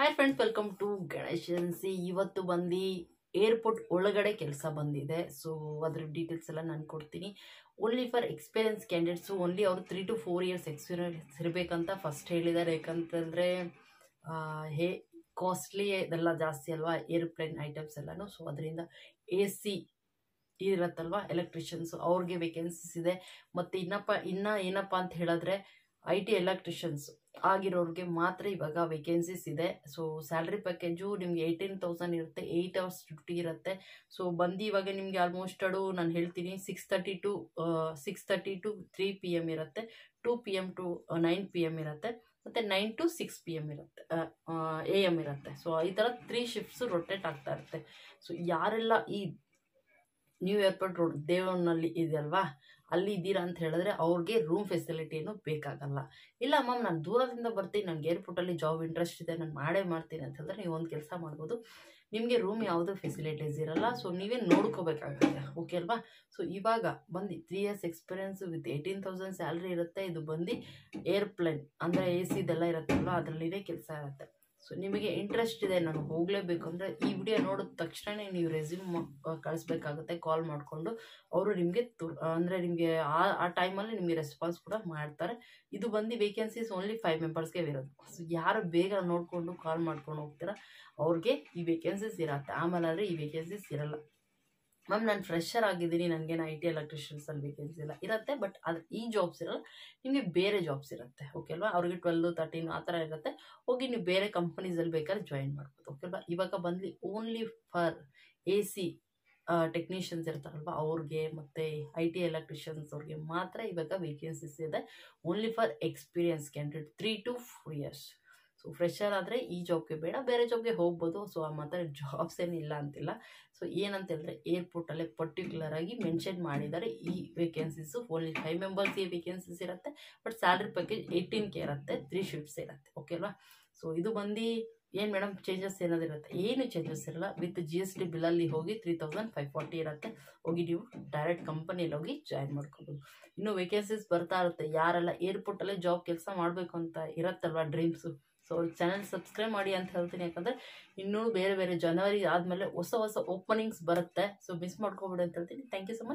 Hi friends, welcome to Ganesh agency. ಇವತ್ತು ಬಂದು airport ಒಳಗಡೆ ಕೆಲಸ ಬಂದಿದೆ. ಸೊ ಅದ್ರ ಡೀಟೇಲ್ಸ್ ಎಲ್ಲ ನಾನು ಕೊಡ್ತೀನಿ. Only for experience candidates, only ಅವರು 3 to 4 years ಎಕ್ಸ್ಪೀರಿಯನ್ಸ್ ಇರಬೇಕಂತ ಫಸ್ಟ್ ಹೇಳಿದ್ದಾರೆ. ಯಾಕಂತಂದರೆ ಹೇ ಕಾಸ್ಟ್ಲಿ ಇದೆಲ್ಲ ಜಾಸ್ತಿ ಅಲ್ವಾ ಏರ್ಪ್ಲೇನ್ ಐಟಮ್ಸ್ ಎಲ್ಲನೂ. ಸೊ ಅದರಿಂದ ಎ ಸಿ ಇರುತ್ತಲ್ವ ಎಲೆಕ್ಟ್ರಿಷಿಯನ್ಸು ಅವ್ರಿಗೆ ವೇಕೆನ್ಸೀಸ್ ಇದೆ. ಮತ್ತು ಇನ್ನೂ ಏನಪ್ಪ ಅಂತ ಹೇಳಿದ್ರೆ ಐ ಟಿ ಎಲೆಕ್ಟ್ರಿಷಿಯನ್ಸು ಆಗಿರೋರಿಗೆ ಮಾತ್ರ ಇವಾಗ ವೇಕೆನ್ಸೀಸ್ ಇದೆ. ಸೊ ಸ್ಯಾಲ್ರಿ ಪ್ಯಾಕೇಜು ನಿಮಗೆ 18,000 ಇರುತ್ತೆ. 8 hours ಡ್ಯೂಟಿ ಇರುತ್ತೆ. ಸೊ ಬಂದು ಇವಾಗ ನಿಮಗೆ ಆಲ್ಮೋಸ್ಟ್ ನಾನು ಹೇಳ್ತೀನಿ 6:30 to 3 PM ಇರುತ್ತೆ. 2 PM to 9 PM ಇರುತ್ತೆ. ಮತ್ತು 9 to 6 PM ಇರುತ್ತೆ, AM ಇರುತ್ತೆ. ಸೊ ಈ ಥರ 3 shifts ರೊಟೇಟ್ ಆಗ್ತಾ ಇರುತ್ತೆ. ಸೊ ಯಾರೆಲ್ಲ ಈ ನ್ಯೂ ಏರ್ಪೋರ್ಟ್ ರೋಡ್ ದೇವನಲ್ಲಿ ಇದೆಯಲ್ವಾ ಅಲ್ಲಿ ಇದ್ದೀರಾ ಅಂತ ಹೇಳಿದ್ರೆ ಅವ್ರಿಗೆ ರೂಮ್ ಫೆಸಿಲಿಟಿ ಏನು ಬೇಕಾಗಲ್ಲ. ಇಲ್ಲ ಮ್ಯಾಮ್, ನಾನು ದೂರದಿಂದ ಬರ್ತೀನಿ, ನನಗೆ ಏರ್ಪೋರ್ಟಲ್ಲಿ ಜಾಬ್ ಇಂಟ್ರೆಸ್ಟ್ ಇದೆ, ನಾನು ಮಾಡೇ ಮಾಡ್ತೀನಿ ಅಂತ ಹೇಳಿದ್ರೆ ನೀವು ಒಂದು ಕೆಲಸ ಮಾಡ್ಬೋದು. ನಿಮಗೆ ರೂಮ್ ಯಾವುದೂ ಫೆಸಿಲಿಟೀಸ್ ಇರಲ್ಲ. ಸೊ ನೀವೇ ನೋಡ್ಕೋಬೇಕಾಗುತ್ತೆ, ಓಕೆ ಅಲ್ವಾ. ಸೊ ಇವಾಗ ಬಂದು 3 years ಎಕ್ಸ್ಪೀರಿಯನ್ಸ್ ವಿತ್ 18,000 ಸ್ಯಾಲ್ರಿ ಇರುತ್ತೆ. ಇದು ಬಂದು ಏರ್ಪ್ಲೇನ್ ಅಂದರೆ ಎ ಸಿ ಇದೆಲ್ಲ ಇರುತ್ತಲ್ವ ಅದರಲ್ಲಿನೇ ಕೆಲಸ ಇರುತ್ತೆ. ಸೊ ನಿಮಗೆ ಇಂಟ್ರೆಸ್ಟ್ ಇದೆ ನಾನು ಹೋಗಲೇಬೇಕು ಅಂದರೆ ಈ ವಿಡಿಯೋ ನೋಡಿದ ತಕ್ಷಣವೇ ನೀವು ರೆಸ್ಯೂಮ್ ಕಳಿಸ್ಬೇಕಾಗುತ್ತೆ. ಕಾಲ್ ಮಾಡಿಕೊಂಡು ಅವರು ನಿಮಗೆ ನಿಮಗೆ ಆ ಟೈಮಲ್ಲಿ ನಿಮಗೆ ರೆಸ್ಪಾನ್ಸ್ ಕೂಡ ಮಾಡ್ತಾರೆ. ಇದು ಬಂದು ವೇಕೆನ್ಸೀಸ್ ಓನ್ಲಿ 5 members ಇರೋದು. ಸೊ ಯಾರು ಬೇಗ ನೋಡಿಕೊಂಡು ಕಾಲ್ ಮಾಡ್ಕೊಂಡು ಹೋಗ್ತೀರ ಅವ್ರಿಗೆ ಈ ವೇಕೆನ್ಸೀಸ್ ಇರುತ್ತೆ. ಆಮೇಲೆ ಆದರೆ ಈ ವೇಕೆನ್ಸೀಸ್ ಇರಲ್ಲ. ಮ್ಯಾಮ್, ನಾನು ಫ್ರೆಶರ್ ಆಗಿದ್ದೀನಿ, ನನಗೇನು ಐ ಟಿ ಎಲೆಕ್ಟ್ರಿಷಿಯನ್ಸಲ್ಲಿ ವೇಕೆನ್ಸಿ ಇಲ್ಲ ಇರುತ್ತೆ. ಬಟ್ ಅದು ಈ ಜಾಬ್ಸ್ ಇರಲ್ಲ, ನಿಮಗೆ ಬೇರೆ ಜಾಬ್ಸ್ ಇರುತ್ತೆ, ಓಕೆ ಅಲ್ವಾ. ಅವ್ರಿಗೆ 12, 13 ಆ ಥರ ಇರುತ್ತೆ. ಹೋಗಿ ನೀವು ಬೇರೆ ಕಂಪ್ನೀಸಲ್ಲಿ ಬೇಕಾದ್ರೆ ಜಾಯಿನ್ ಮಾಡ್ಬೋದು, ಓಕೆ ಅಲ್ವಾ. ಇವಾಗ ಬಂದು only for A C technicians ಇರ್ತಾರಲ್ವ ಅವ್ರಿಗೆ ಮತ್ತು ಐ ಟಿ ಎಲೆಕ್ಟ್ರಿಷಿಯನ್ಸ್ ಅವ್ರಿಗೆ ಮಾತ್ರ ಇವಾಗ ವೇಕೆನ್ಸೀಸ್ ಇದೆ. Only for experience candidate 3 to 4 years. So fresher ಆದರೆ ಈ ಜಾಬ್ಗೆ ಬೇಡ, ಬೇರೆ ಜಾಬ್ಗೆ ಹೋಗ್ಬೋದು. ಸೊ ಆ ಮಾತ್ರ ಜಾಬ್ಸ್ ಏನಿಲ್ಲ ಅಂತಿಲ್ಲ. ಸೊ ಏನಂತ ಹೇಳಿದ್ರೆ ಏರ್ಪೋರ್ಟಲ್ಲೇ ಪರ್ಟಿಕ್ಯುಲರಾಗಿ ಮೆನ್ಷನ್ ಮಾಡಿದ್ದಾರೆ ಈ ವೇಕೆನ್ಸೀಸು. ಓನ್ಲಿ 5 members ವೇಕೆನ್ಸೀಸ್ ಇರುತ್ತೆ. ಬಟ್ ಸ್ಯಾಲ್ರಿ ಪ್ಯಾಕೇಜ್ 18K ಇರುತ್ತೆ. 3 shifts ಇರುತ್ತೆ, ಓಕೆ ಅಲ್ವಾ. ಸೊ ಇದು ಬಂದು ಏನು ಮೇಡಮ್ ಚೇಂಜಸ್ ಏನಾದ್ರು ಇರುತ್ತೆ? ಏನು ಚೇಂಜಸ್ ಇರಲ್ಲ. ವಿತ್ GST ಬಿಲ್ಲಲ್ಲಿ ಹೋಗಿ 3,540 ಇರುತ್ತೆ. ಹೋಗಿ ನೀವು ಡೈರೆಕ್ಟ್ ಕಂಪನಿಯಲ್ಲಿ ಹೋಗಿ ಜಾಯಿನ್ ಮಾಡ್ಕೊಬೋದು. ಇನ್ನೂ ವೇಕೆನ್ಸೀಸ್ ಬರ್ತಾ ಇರುತ್ತೆ. ಯಾರೆಲ್ಲ ಏರ್ಪೋರ್ಟಲ್ಲೇ ಜಾಬ್ ಕೆಲಸ ಮಾಡಬೇಕು ಅಂತ ಇರುತ್ತಲ್ವ ಡ್ರೀಮ್ಸು, ಸೊ ಚಾನಲ್ ಸಬ್ಸ್ಕ್ರೈಬ್ ಮಾಡಿ ಅಂತ ಹೇಳ್ತೀನಿ. ಯಾಕಂದರೆ ಇನ್ನೂ ಬೇರೆ ಬೇರೆ ಜನವರಿ ಆದಮೇಲೆ ಹೊಸ ಓಪನಿಂಗ್ಸ್ ಬರುತ್ತೆ. ಸೊ ಮಿಸ್ ಮಾಡ್ಕೊಬೇಡಿ ಅಂತ ಹೇಳ್ತೀನಿ. Thank you so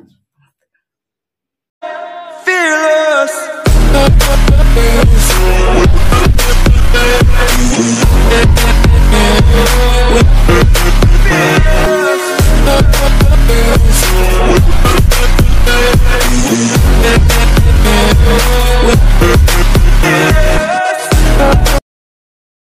much.